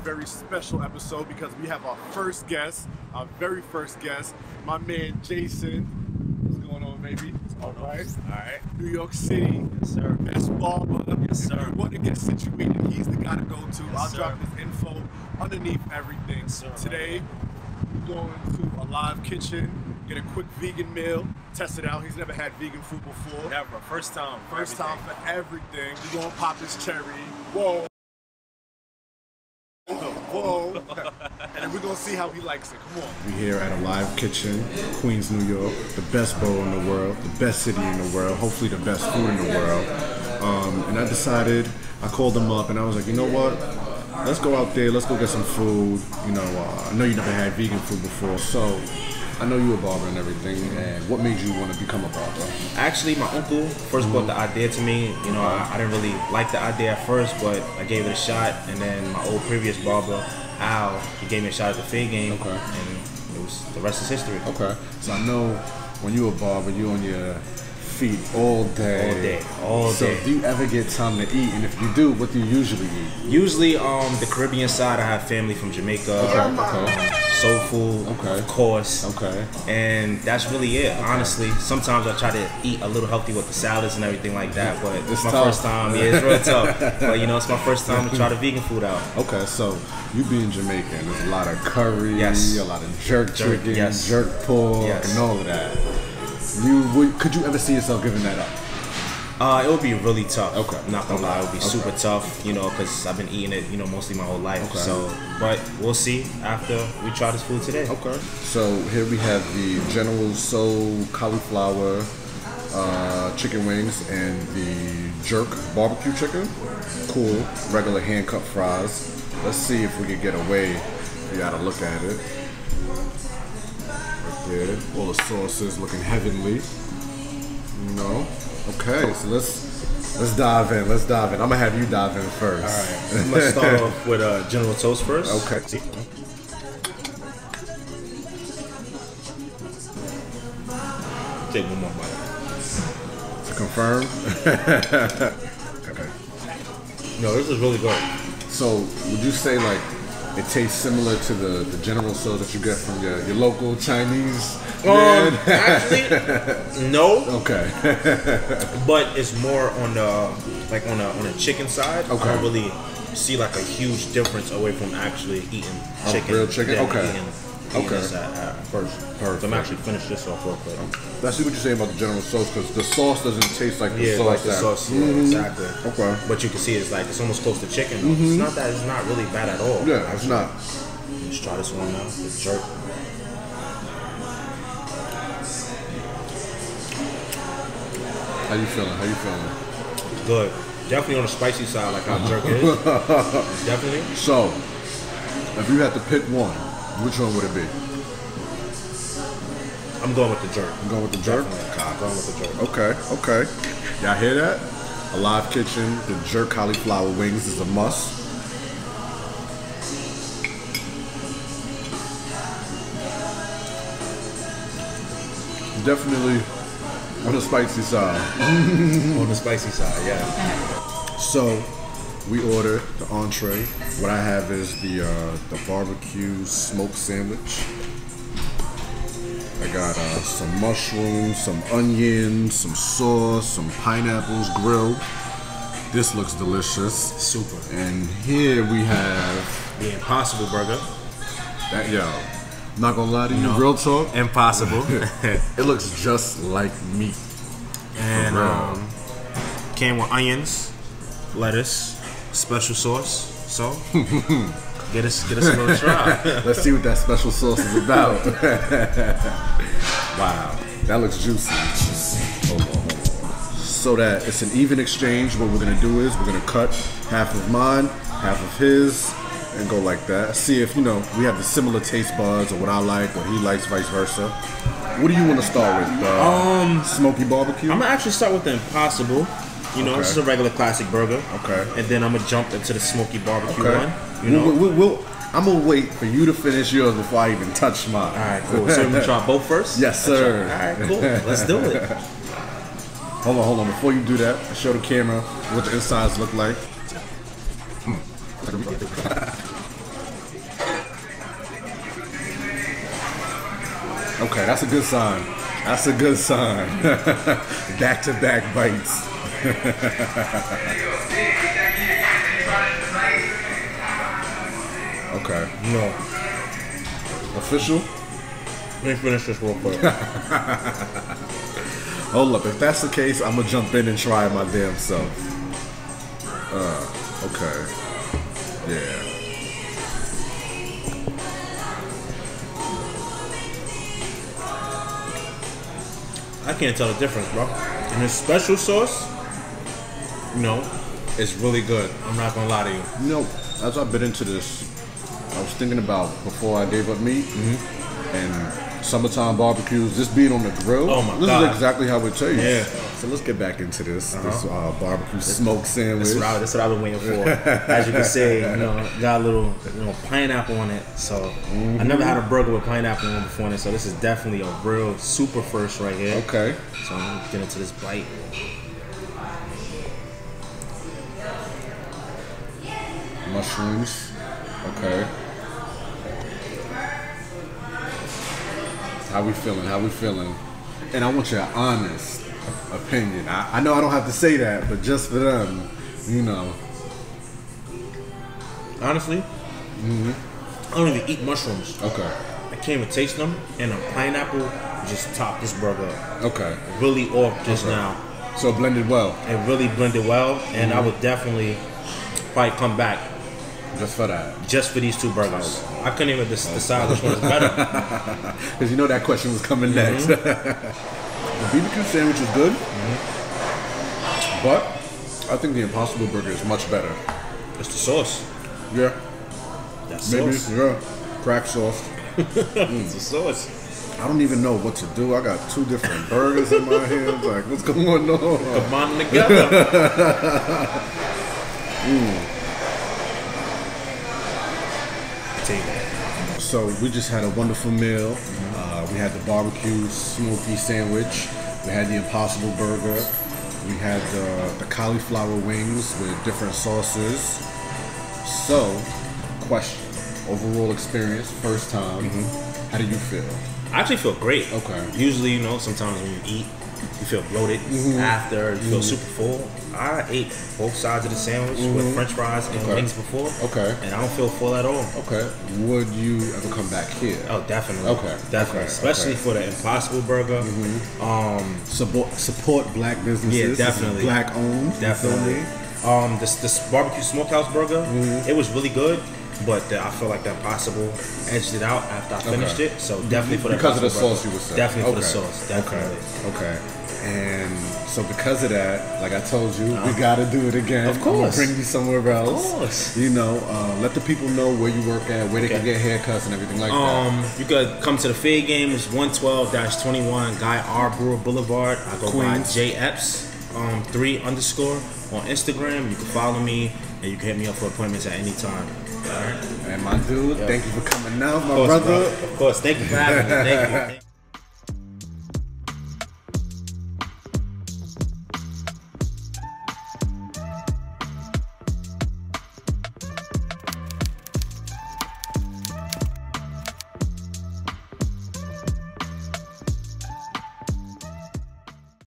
very special episode because we have our first guest, our very first guest, my man Jason. What's going on, baby? All right. New York City. Yes, sir. Best barber. Yes, sir. If you want to get situated, he's the guy to go to. Yes, I'll drop his info underneath everything. Yes, sir. Today, we're going to A Live Kitchen, get a quick vegan meal, test it out. He's never had vegan food before. Never. First time. First time for everything. We're going to pop his cherry. Whoa. Whoa. And we're going to see how he likes it. Come on. We're here at A Live Kitchen, Queens, New York. The best bowl in the world, the best city in the world, hopefully the best food in the world. And I decided, I called them up and I was like, you know what? Let's go out there. Let's go get some food. You know, I know you never had vegan food before, so I know you a barber and everything, and what made you want to become a barber? Actually, my uncle first brought the idea to me. You know, I didn't really like the idea at first, but I gave it a shot, and then my old previous barber, Al, he gave me a shot at the Fade Game, and it was, the rest is history. Okay, so I know when you a barber, you on your feet all day. So do you ever get time to eat, and if you do, what do you usually eat? Usually, the Caribbean side, I have family from Jamaica. Soul food, of course, and that's really it. Honestly, sometimes I try to eat a little healthy with the salads and everything like that, but it's my first time. Yeah, it's real tough. But you know, it's my first time to try the vegan food out. Okay, so you being Jamaican, there's a lot of curry, a lot of jerk chicken, jerk pork, and all of that. Could you ever see yourself giving that up? It would be really tough. Not gonna lie, it would be super tough, you know, because I've been eating it, you know, mostly my whole life. So, but we'll see after we try this food today. So here we have the General Tso's cauliflower chicken wings and the jerk barbecue chicken. Cool. Regular hand cut fries. Let's see if we can get away. We gotta look at it. Right there. All the sauces looking heavenly. You know. Okay, so let's dive in. I'm gonna have you dive in first. All right. I'm gonna start off with General Tso's first. Okay. Take one more bite. To confirm. Okay. No, this is really good. So, would you say like it tastes similar to the General Tso's that you get from your local Chinese? Actually, no. But it's more on the like on a chicken side. I don't really see like a huge difference away from actually eating chicken. Real chicken. First. So I'm actually finish this off real quick. Let's see what you're saying about the General Tso's because the sauce doesn't taste like the sauce. Yeah, like the sauce. Exactly. But you can see it's like it's almost close to chicken. It's not that it's not really bad at all. Yeah, it's not. Let's try this one now. The jerk. How you feeling? Good. Definitely on the spicy side, like how jerk is. Definitely. So, if you had to pick one, which one would it be? I'm going with the jerk. I'm going with the jerk? I'm going with the jerk. Okay. Y'all hear that? A Live Kitchen, the jerk cauliflower wings is a must. Definitely on the spicy side. On the spicy side, yeah. So, we order the entree. What I have is the barbecue smoked sandwich. I got some mushrooms, some onions, some sauce, some pineapples grilled. This looks delicious. Super. And here we have the Impossible Burger. I'm not gonna lie to you, real talk. Impossible. It looks just like meat. And came with onions, lettuce, special sauce. So get us a little try. Let's see what that special sauce is about. Wow, that looks juicy. Hold on. So that it's an even exchange. What we're gonna do is we're gonna cut half of mine, half of his, and go like that. See if, you know, we have the similar taste buds or what I like or he likes, vice versa. What do you want to start with? Smoky barbecue? I'm gonna actually start with the Impossible. You know, it's just a regular classic burger. And then I'm gonna jump into the smoky barbecue one. You know, I'm gonna wait for you to finish yours before I even touch mine. All right, cool. So we try both first. Yes, sir. All right, cool. Let's do it. Hold on. Before you do that, show the camera what the insides look like. that's a good sign. That's a good sign. Back-to-back bites. Okay. No. Official? Let me finish this real quick. Hold up. If that's the case, I'm going to jump in and try it my damn self. Okay. Yeah. I can't tell the difference, bro. And this special sauce, you know, it's really good. I'm not gonna lie to you. You know, as I bit into this, I was thinking about before I gave up meat and summertime barbecues, this being on the grill. Oh my God. This is exactly how it tastes. Yeah. So let's get back into this barbecue smoke sandwich. That's what I've been waiting for. As you can see, you know, got a little pineapple on it. So I never had a burger with pineapple on before in it. So this is definitely a real super first right here. Okay. So I'm gonna get into this bite. Mushrooms. Okay. How we feeling? How we feeling? And I want your honest opinion. I know I don't have to say that, but just for them, you know. Honestly, I don't even eat mushrooms. Okay. I can't even taste them, and a pineapple just topped this burger up. Okay. Really off just now. So it blended well. It really blended well, and I would definitely probably come back. Just for that. Just for these two burgers. I couldn't even decide which one's better. Because you know that question was coming next. The BBQ sandwich is good, but I think the Impossible Burger is much better. It's the sauce. Yeah. That sauce. Maybe, yeah. Crack sauce. It's the sauce. I don't even know what to do. I got two different burgers in my hands. Like, what's going on? Come on together. Take that. So we just had a wonderful meal. We had the barbecue smoky sandwich. We had the Impossible Burger. We had the cauliflower wings with different sauces. So, question: overall experience, first time. How do you feel? I actually feel great. Okay. Usually, you know, sometimes when you eat, you feel bloated after. You feel super full. I ate both sides of the sandwich with French fries and wings before. Okay. And I don't feel full at all. Okay. Would you ever come back here? Oh, definitely. Okay. Definitely. Okay. Especially for the Impossible Burger. Support black businesses. Yeah, definitely. Black owned. Definitely. This barbecue smokehouse burger, it was really good. But I feel like the Impossible edged it out after I finished it. So definitely for the Impossible Burger. Because of the sauce you were saying. Definitely for the sauce. Definitely. Okay. And so because of that, like I told you, we gotta do it again. Of course. We'll bring you somewhere else. Of course. You know, let the people know where you work at, where they can get haircuts and everything like that. You could come to the Fade Games, 112-21 Guy R. Brewer Boulevard. I go by J Epps 3_ on Instagram. You can follow me and you can hit me up for appointments at any time. All right. And my dude, thank you for coming out, my brother. Bro. Of course, thank you for having me. Thank you.